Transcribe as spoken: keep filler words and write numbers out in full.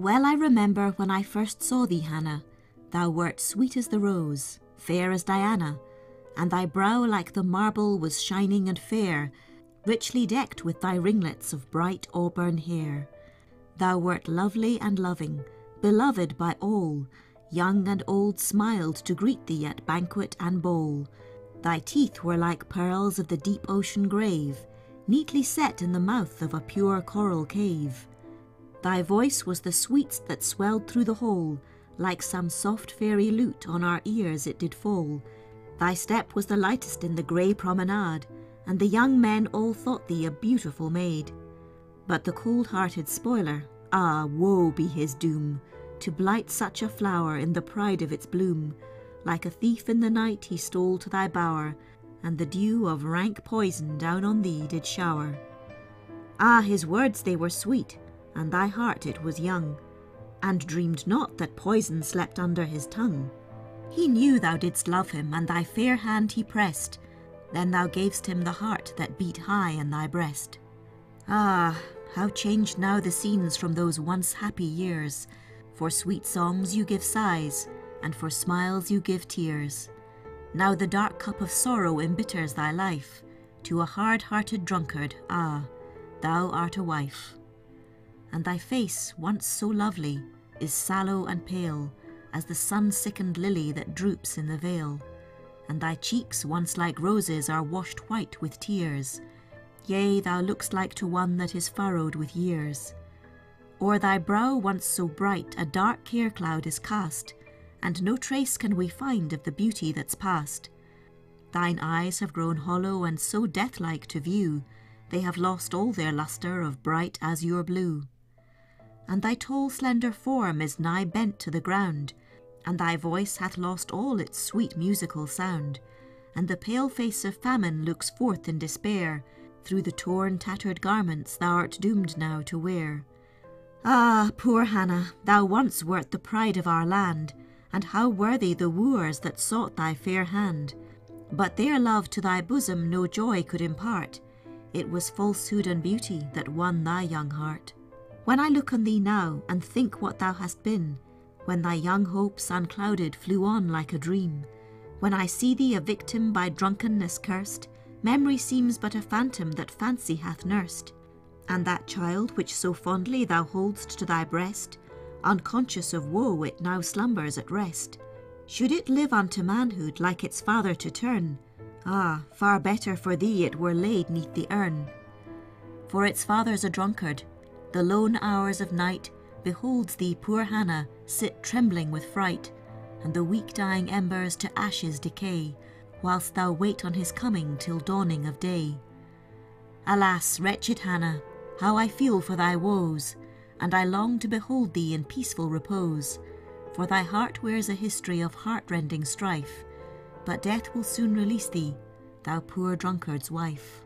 Well I remember when I first saw thee, Hannah, thou wert sweet as the rose, fair as Diana, and thy brow like the marble was shining and fair, richly decked with thy ringlets of bright auburn hair. Thou wert lovely and loving, beloved by all, young and old smiled to greet thee at banquet and bowl. Thy teeth were like pearls of the deep ocean grave, neatly set in the mouth of a pure coral cave. Thy voice was the sweetest that swelled through the whole, like some soft fairy lute on our ears it did fall. Thy step was the lightest in the grey promenade, and the young men all thought thee a beautiful maid. But the cold-hearted spoiler, ah, woe be his doom, to blight such a flower in the pride of its bloom. Like a thief in the night he stole to thy bower, and the dew of rank poison down on thee did shower. Ah, his words they were sweet, and thy heart it was young, and dreamed not that poison slept under his tongue. He knew thou didst love him, and thy fair hand he pressed, then thou gavest him the heart that beat high in thy breast. Ah, how changed now the scenes from those once happy years! For sweet songs you give sighs, and for smiles you give tears. Now the dark cup of sorrow embitters thy life. To a hard-hearted drunkard, ah, thou art a wife. And thy face, once so lovely, is sallow and pale, as the sun-sickened lily that droops in the vale. And thy cheeks, once like roses, are washed white with tears. Yea, thou look'st like to one that is furrowed with years. O'er thy brow, once so bright, a dark care-cloud is cast, and no trace can we find of the beauty that's past. Thine eyes have grown hollow and so death-like to view, they have lost all their lustre of bright azure blue. And thy tall slender form is nigh bent to the ground, and thy voice hath lost all its sweet musical sound, and the pale face of famine looks forth in despair, through the torn tattered garments thou art doomed now to wear. Ah, poor Hannah, thou once wert the pride of our land, and how worthy the wooers that sought thy fair hand! But their love to thy bosom no joy could impart, it was falsehood and beauty that won thy young heart. When I look on thee now, and think what thou hast been, when thy young hopes unclouded flew on like a dream, when I see thee a victim by drunkenness cursed, memory seems but a phantom that fancy hath nursed. And that child which so fondly thou hold'st to thy breast, unconscious of woe it now slumbers at rest. Should it live unto manhood like its father to turn, ah, far better for thee it were laid 'neath the urn. For its father's a drunkard, the lone hours of night beholds thee, poor Hannah, sit trembling with fright, and the weak dying embers to ashes decay, whilst thou wait on his coming till dawning of day. Alas, wretched Hannah, how I feel for thy woes, and I long to behold thee in peaceful repose, for thy heart wears a history of heart-rending strife, but death will soon release thee, thou poor drunkard's wife.